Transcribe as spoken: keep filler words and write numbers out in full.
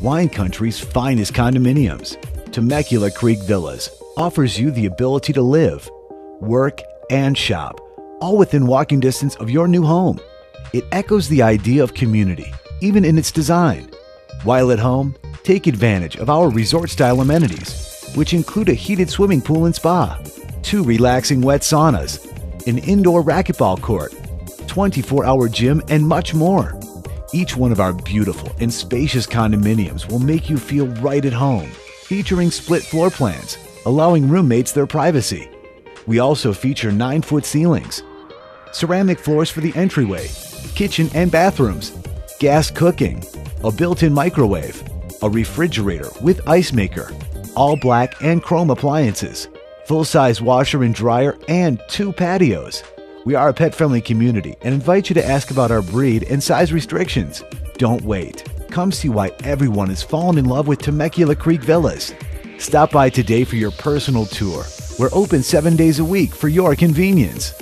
Wine Country's finest condominiums, Temecula Creek Villas offers you the ability to live, work, and shop, all within walking distance of your new home. It echoes the idea of community, even in its design. While at home, take advantage of our resort-style amenities, which include a heated swimming pool and spa, two relaxing wet saunas, an indoor racquetball court, twenty-four hour gym, and much more. Each one of our beautiful and spacious condominiums will make you feel right at home, featuring split floor plans, allowing roommates their privacy. We also feature nine foot ceilings, ceramic floors for the entryway, kitchen and bathrooms, gas cooking, a built-in microwave, a refrigerator with ice maker, all black and chrome appliances, full-size washer and dryer, and two patios. We are a pet-friendly community and invite you to ask about our breed and size restrictions. Don't wait. Come see why everyone has fallen in love with Temecula Creek Villas. Stop by today for your personal tour. We're open seven days a week for your convenience.